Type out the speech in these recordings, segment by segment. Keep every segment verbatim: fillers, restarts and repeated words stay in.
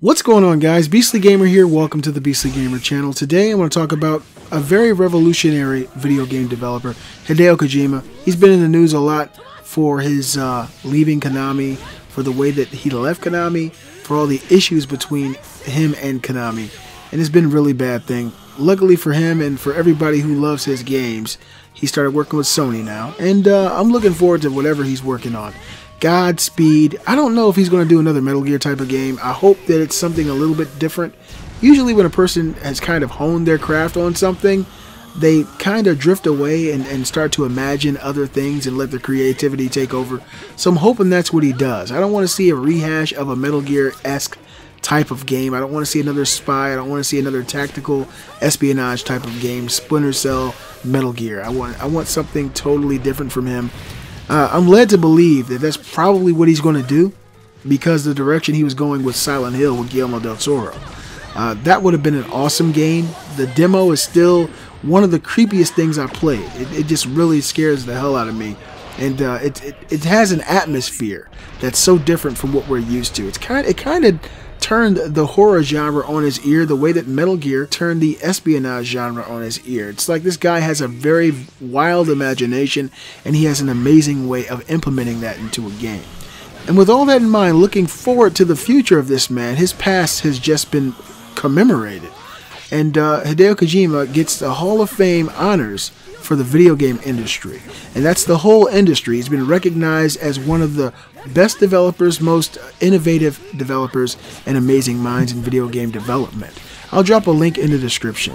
What's going on, guys? Beastly Gamer here. Welcome to the Beastly Gamer channel. Today I want to talk about a very revolutionary video game developer, Hideo Kojima. He's been in the news a lot for his uh, leaving Konami, for the way that he left Konami, for all the issues between him and Konami. And it's been a really bad thing. Luckily for him and for everybody who loves his games, he started working with Sony now. And uh, I'm looking forward to whatever he's working on. Godspeed. I don't know if he's going to do another Metal Gear type of game. I hope that it's something a little bit different. Usually when a person has kind of honed their craft on something, they kind of drift away and, and start to imagine other things and let their creativity take over. So I'm hoping that's what he does. I don't want to see a rehash of a Metal Gear-esque type of game. I don't want to see another spy. I don't want to see another tactical espionage type of game. Splinter Cell, Metal Gear. I want, I want something totally different from him. Uh, I'm led to believe that that's probably what he's going to do, because the direction he was going with Silent Hill with Guillermo del Toro. Uh, that would have been an awesome game. The demo is still one of the creepiest things I played. It, it just really scares the hell out of me. And uh, it, it, it has an atmosphere that's so different from what we're used to. It's kind, it kind of turned the horror genre on his ear the way that Metal Gear turned the espionage genre on his ear. It's like this guy has a very wild imagination, and he has an amazing way of implementing that into a game. And with all that in mind, looking forward to the future of this man, his past has just been commemorated. And uh, Hideo Kojima gets the Hall of Fame honors for the video game industry. And that's the whole industry. He's been recognized as one of the best developers, most innovative developers, and amazing minds in video game development. I'll drop a link in the description.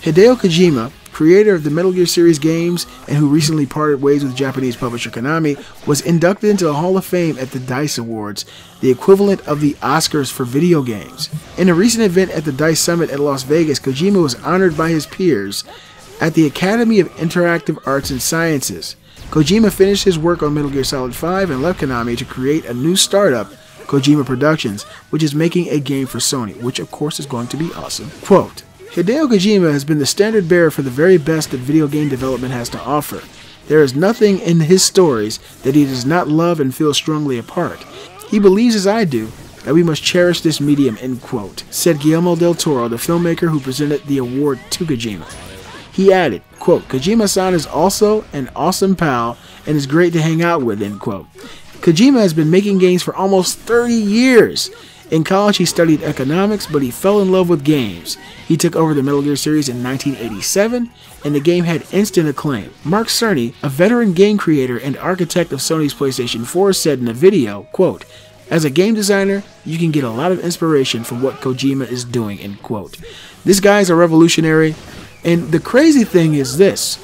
Hideo Kojima, creator of the Metal Gear series games and who recently parted ways with Japanese publisher Konami, was inducted into the Hall of Fame at the DICE Awards, the equivalent of the Oscars for video games. In a recent event at the DICE Summit at Las Vegas, Kojima was honored by his peers at the Academy of Interactive Arts and Sciences. Kojima finished his work on Metal Gear Solid five and left Konami to create a new startup, Kojima Productions, which is making a game for Sony, which of course is going to be awesome. Quote, "Hideo Kojima has been the standard bearer for the very best that video game development has to offer. There is nothing in his stories that he does not love and feel strongly apart. He believes, as I do, that we must cherish this medium," end quote, said Guillermo del Toro, the filmmaker who presented the award to Kojima. He added, quote, "Kojima-san is also an awesome pal and is great to hang out with," end quote. Kojima has been making games for almost thirty years. In college, he studied economics, but he fell in love with games. He took over the Metal Gear series in nineteen eighty-seven, and the game had instant acclaim. Mark Cerny, a veteran game creator and architect of Sony's PlayStation four, said in a video, quote, "As a game designer, you can get a lot of inspiration from what Kojima is doing," end quote. This guy's a revolutionary. And the crazy thing is this,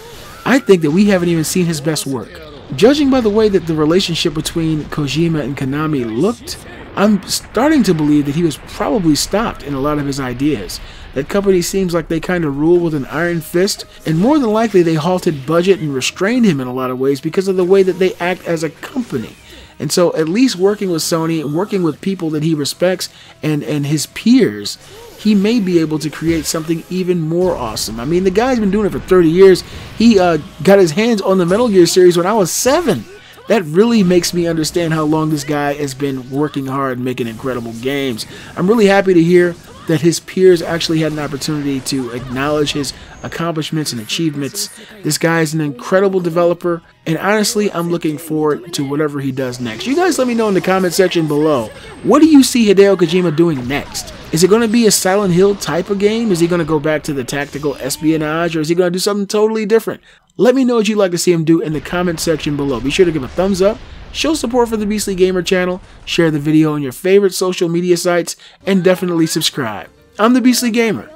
I think that we haven't even seen his best work. Judging by the way that the relationship between Kojima and Konami looked, I'm starting to believe that he was probably stopped in a lot of his ideas. That company seems like they kind of rule with an iron fist, and more than likely they halted budget and restrained him in a lot of ways because of the way that they act as a company. And so at least working with Sony, working with people that he respects and, and his peers, he may be able to create something even more awesome. I mean, the guy's been doing it for thirty years. He uh, got his hands on the Metal Gear series when I was seven. That really makes me understand how long this guy has been working hard and making incredible games. I'm really happy to hear that his peers actually had an opportunity to acknowledge his accomplishments and achievements. This guy is an incredible developer, and honestly, I'm looking forward to whatever he does next. You guys let me know in the comment section below, what do you see Hideo Kojima doing next? Is it going to be a Silent Hill type of game? Is he going to go back to the tactical espionage, or is he going to do something totally different? Let me know what you'd like to see him do in the comment section below. Be sure to give a thumbs up, show support for the Beastly Gamer channel, share the video on your favorite social media sites, and definitely subscribe. I'm the Beastly Gamer,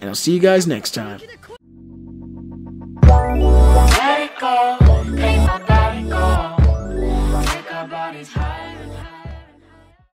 and I'll see you guys next time.